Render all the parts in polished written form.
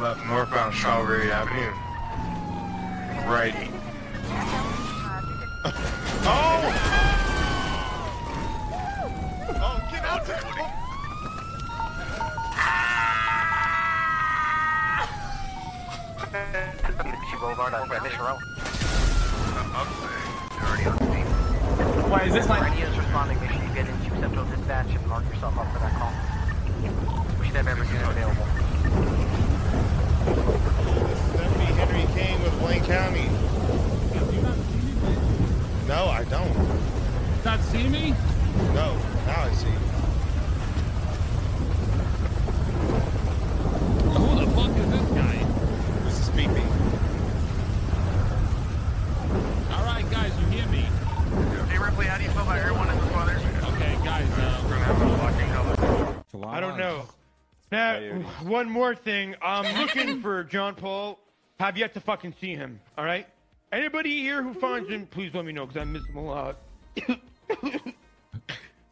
left northbound Strawberry Avenue. Righty. Oh! Oh, get out there! Why is this my radio is responding? Make sure you get into central dispatch and mark yourself up for that call. We should have every unit available. This is Deputy Henry King with Blaine County. Have you not seen me, bitch? No, I don't. Not see me? No, now I see you. Who the fuck is this guy? This is BP. Alright guys, you hear me? Hey Ripley, how do you feel about everyone and his mother? Okay, guys, we're gonna have to watch. I don't know. Now, one more thing. I'm looking for John Paul. Have yet to fucking see him. All right. Anybody here who finds him, please let me know because I miss him a lot. Okay?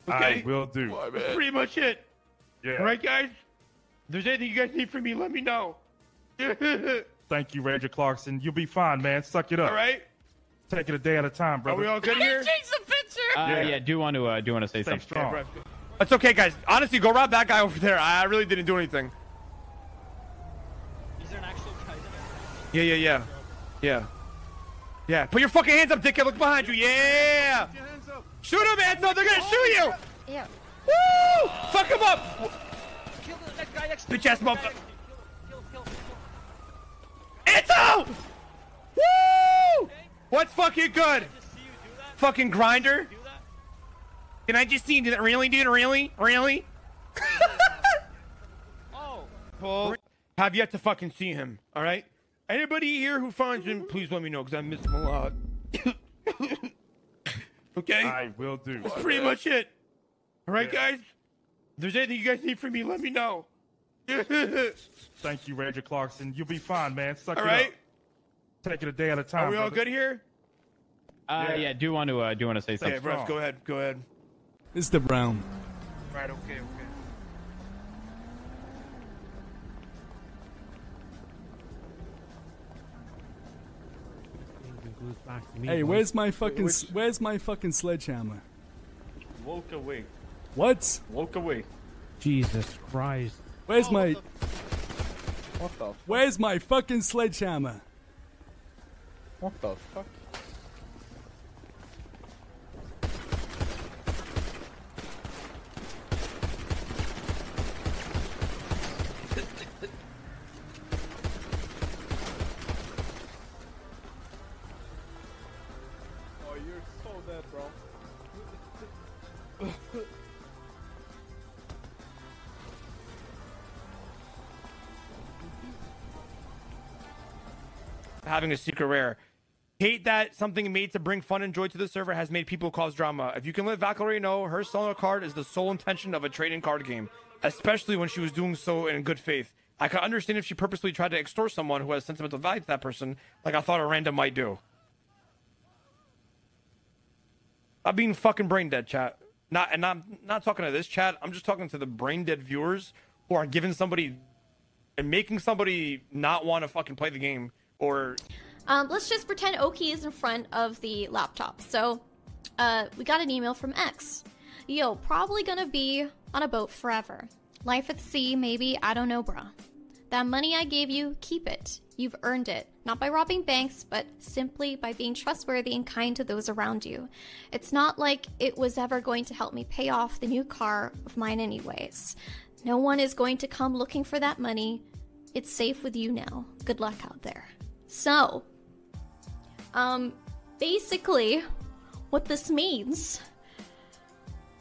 I will do. That's pretty much it. Yeah. All right, guys. If there's anything you guys need from me, let me know. Thank you, Ranger Clarkson. You'll be fine, man. Suck it up. All right. Take it a day at a time, brother. Are we all good here? Change the picture. Yeah. Do want to say something strong. Hey, that's okay, guys. Honestly, go rob that guy over there. I really didn't do anything. Is there an actual guy there? Yeah. Put your fucking hands up, dickhead. Look behind you. Yeah. Put your hands up. Shoot him, Anto. They're gonna shoot you. Yeah. Woo! Fuck him up. Kill that guy next to you. Bitch ass motherfucker. Anto! Woo! What's fucking good? Fucking grinder. Can I just see you do that? Really, dude? Really? Oh. Have yet to fucking see him, all right? Anybody here who finds him, please let me know, because I miss him a lot. Okay? I will do. That's pretty much it. All right, guys? If there's anything you guys need from me, let me know. Thank you, Ranger Clarkson. You'll be fine, man. Suck it up. All right? Take it a day at a time. Are we all good here? Yeah, do want to say something. Yeah, bro, go ahead. Mr. Brown. Right, okay. Hey, where's my fucking sledgehammer? Walk away. What? Walk away. Jesus Christ. Where's my fucking sledgehammer? What the fuck? Having a secret rare. Hate that something made to bring fun and joy to the server has made people cause drama. If you can let Valkyrie know, her selling a card is the sole intention of a trade-in card game, especially when she was doing so in good faith. I can understand if she purposely tried to extort someone who has sentimental value to that person, like I thought a random might do. I'm being fucking brain dead, chat. I'm not talking to this chat. I'm just talking to the brain dead viewers who are giving somebody and making somebody not want to fucking play the game or. Let's just pretend Oki is in front of the laptop. So, we got an email from X. Yo, probably gonna be on a boat forever. Life at sea, maybe, I don't know, bruh. That money I gave you, keep it. You've earned it. Not by robbing banks, but simply by being trustworthy and kind to those around you. It's not like it was ever going to help me pay off the new car of mine anyways. No one is going to come looking for that money. It's safe with you now. Good luck out there. So, basically, what this means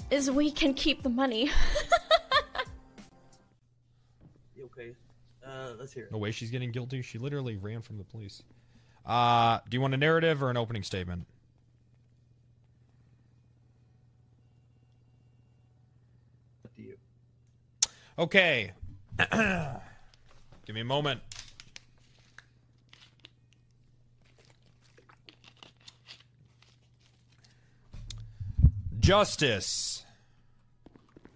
is we can keep the money. Okay, let's hear it. No way she's getting guilty. She literally ran from the police. Do you want a narrative or an opening statement? Up to you. Okay. Give me a moment. Justice.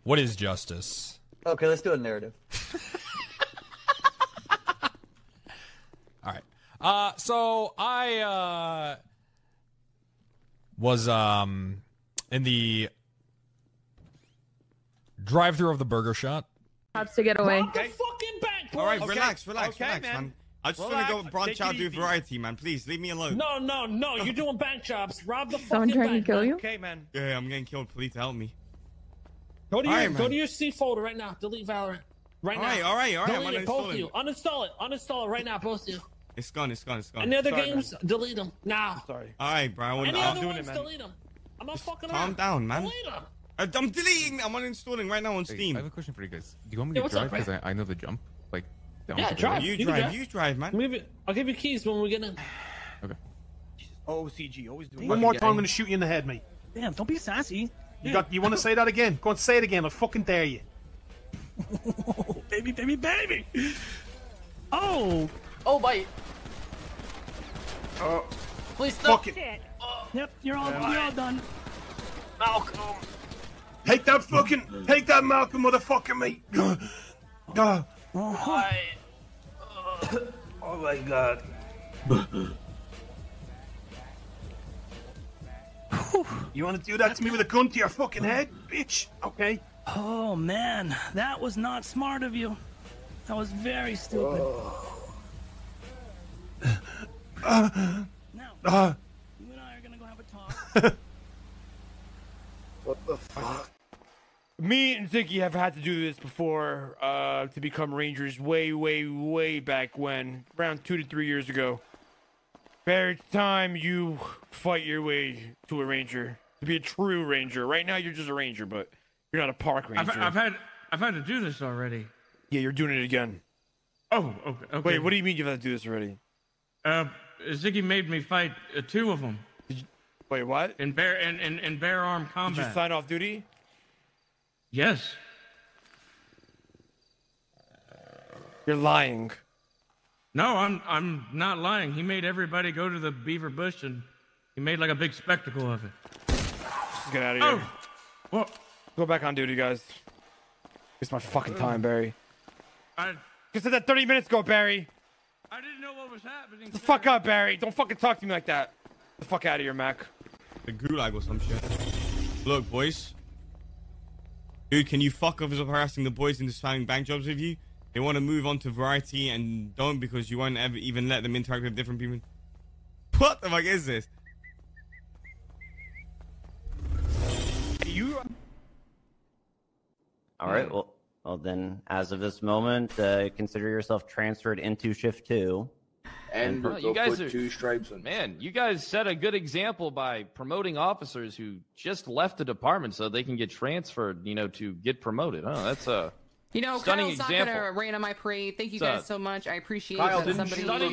What is justice? Okay, let's do a narrative. So I was in the drive-through of the burger shop. Have to get away. Okay. Fucking back, all right, okay. Relax, man. I just want to go branch out, do variety, man. Please leave me alone. No, no, no. You're doing bank jobs. Rob the fucking bank. Someone trying to kill you? Okay, man. Yeah, I'm getting killed. Please help me. Go to your C folder right now. Delete Valorant right now. All right. Both of you. Uninstall it. Uninstall it right now. Both of you. It's gone. It's gone. It's gone. Any other games? Man. Delete them now. Sorry. All right, bro. Any other ones? Delete them. I'm not fucking around. Calm down, man. Delete them. I'm deleting. I'm uninstalling right now on Steam. I have a question for you guys. Do you want me to drive? Because I know the jump. Like. Yeah, drive. You drive, man. I'll give you keys when we get in. Okay. OCG, always do. One more time, I'm gonna shoot you in the head, mate. Damn, don't be sassy. You want to say that again? Go and say it again. I fucking dare you. Baby, baby, baby. Oh, bite. Oh. Please stop. Fuck it. Oh. Yep, you're all done. Malcolm. Take that fucking, Malcolm, motherfucker, mate. God. Oh my god. You want to do that to me with a gun to your fucking head, bitch? Okay. Oh man, that was not smart of you. That was very stupid. Now, you and I are gonna go have a talk. What the fuck? Me and Ziggy have had to do this before to become Rangers way back when, around 2 to 3 years ago. Barry, it's time you fight your way to a Ranger, to be a true Ranger. Right now, you're just a Ranger, but you're not a park Ranger. I've had to do this already. Yeah, you're doing it again. Oh, okay. Wait, what do you mean you've had to do this already? Ziggy made me fight two of them. Wait, what? In bare arm combat. Did you sign off duty? Yes. You're lying. No, I'm not lying. He made everybody go to the beaver bush and he made like a big spectacle of it. Just get out of here. Well, go back on duty, guys. It's my fucking time, Barry. You said that 30 minutes ago, Barry. I didn't know what was happening. The fuck up, Barry. Don't fucking talk to me like that. Get the fuck out of here, Mac. The gulag or some shit. Look, boys. Dude, can you fuck off as harassing the boys into spamming bank jobs with you? They want to move on to variety and don't because you won't ever even let them interact with different people. What the fuck is this? Alright, well then, as of this moment, consider yourself transferred into shift 2. And bro, you guys put two stripes on. Man, you guys set a good example by promoting officers who just left the department so they can get transferred, you know, to get promoted. Oh, that's a stunning Kyle's example. Not gonna rain on my parade. Thank you guys so much. I appreciate that somebody. Didn't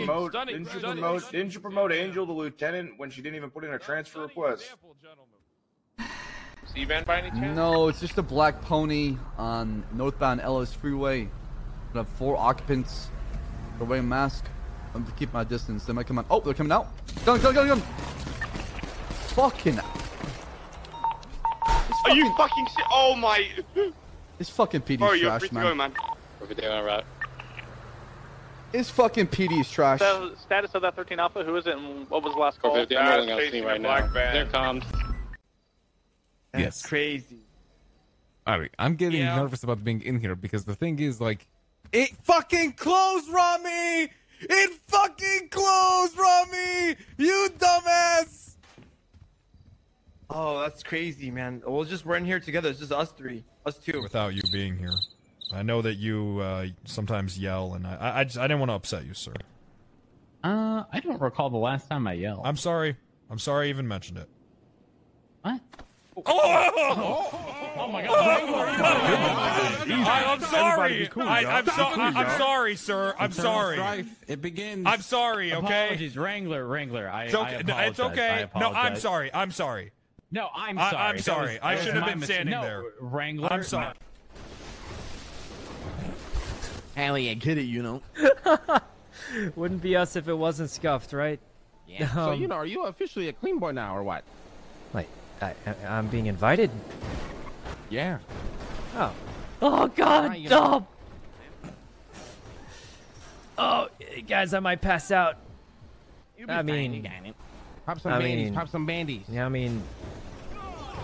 you promote Angel the lieutenant when she didn't even put in a transfer request? See Van by any chance? No, it's just a black pony on northbound Ellis Freeway. I have 4 occupants. They're wearing masks. I'm to keep my distance. They might come out. Oh, they're coming out. Gun. Fucking. Are you fucking shit? Oh my. This fucking PD is trash, man. Going, man. Over there on route. This fucking PD is trash. So, status of that 13 Alpha. Who is it? And what was the last call? They're calmed. That's crazy. All right, I'm getting nervous about being in here because the thing is, like, it fucking closed, Ramee. It fucking closed, Ramee! You dumbass! Oh, that's crazy, man. We're in here together. It's just us three. Us two. Without you being here. I know that you sometimes yell, and I didn't want to upset you, sir. I don't recall the last time I yelled. I'm sorry. I'm sorry I even mentioned it. What? Oh my god. I'm sorry. I'm sorry, sir. I'm sorry. It begins. I'm sorry, okay? Apologies, Wrangler. I apologize. It's okay. No, I'm sorry. I'm sorry. No, I'm sorry. I'm sorry. I should have been standing there. Wrangler. I'm sorry. Haley, I get it, you know. Wouldn't be us if it wasn't scuffed, right? Yeah. So, you know, are you officially a clean boy now or what? Wait. I'm being invited. Yeah. Oh. Oh God. Oh, guys, I might pass out. I mean, you got it. Pop some bandies. Yeah, I mean,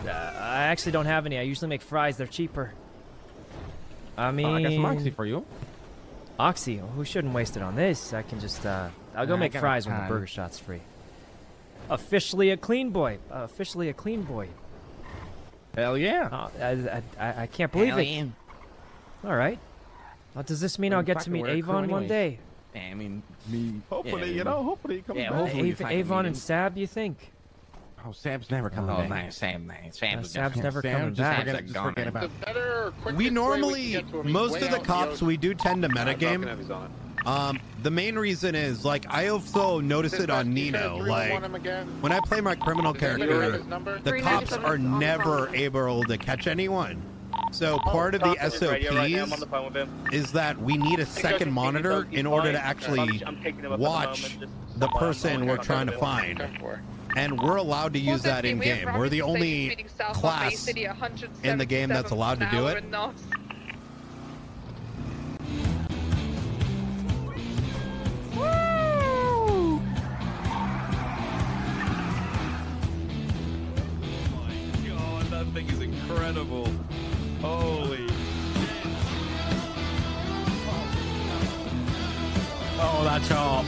I actually don't have any. I usually make fries. They're cheaper. I mean, I got some Oxy for you. Oxy? We shouldn't waste it on this. I can just, I'll go make fries when the burger shot's free. Officially a clean boy. Officially a clean boy. Hell yeah. I can't believe it. Yeah. All right. Well, does this mean I'll get to meet Avon one day? I mean, hopefully, you know, hopefully Avon and Sab, you think? Oh, Sab's never coming back. Oh, Sab's never coming back. Forget about it. We normally, most of the cops, we do tend to metagame. The main reason is, like, I also notice it on Nino. Like, when I play my criminal character, the cops are never able to catch anyone. So part of the SOPs is that we need a second monitor in order to actually watch the person we're trying to find. And we're allowed to use that in game. We're the only class in the game that's allowed to do it. That thing is incredible. Holy shit. Oh, that's all.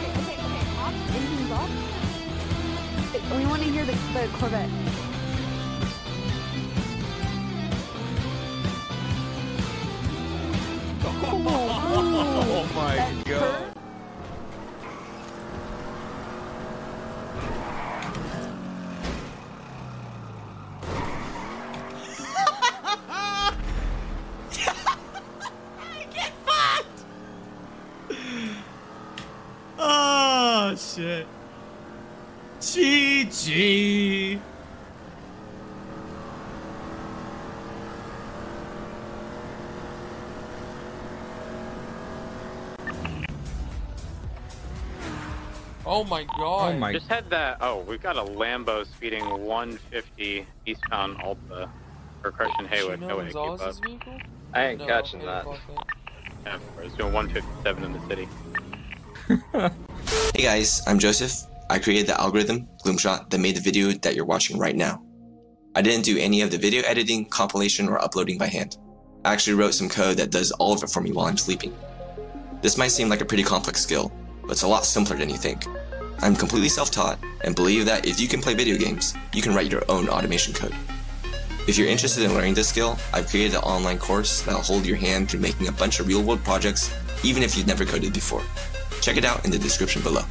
Okay, off. Engine's off. We want to hear the Corvette. Oh my god. Oh shit. GG. Oh my god. Oh my. Just had that. Oh, we've got a Lambo speeding 150 eastbound Alta for Christian Haywood. No way to keep up. I ain't catching that. Yeah, it's doing 157 in the city. Hey guys, I'm Joseph. I created the algorithm, Gloomshot, that made the video that you're watching right now. I didn't do any of the video editing, compilation, or uploading by hand. I actually wrote some code that does all of it for me while I'm sleeping. This might seem like a pretty complex skill, but it's a lot simpler than you think. I'm completely self-taught and believe that if you can play video games, you can write your own automation code. If you're interested in learning this skill, I've created an online course that'll hold your hand through making a bunch of real-world projects, even if you've never coded before. Check it out in the description below.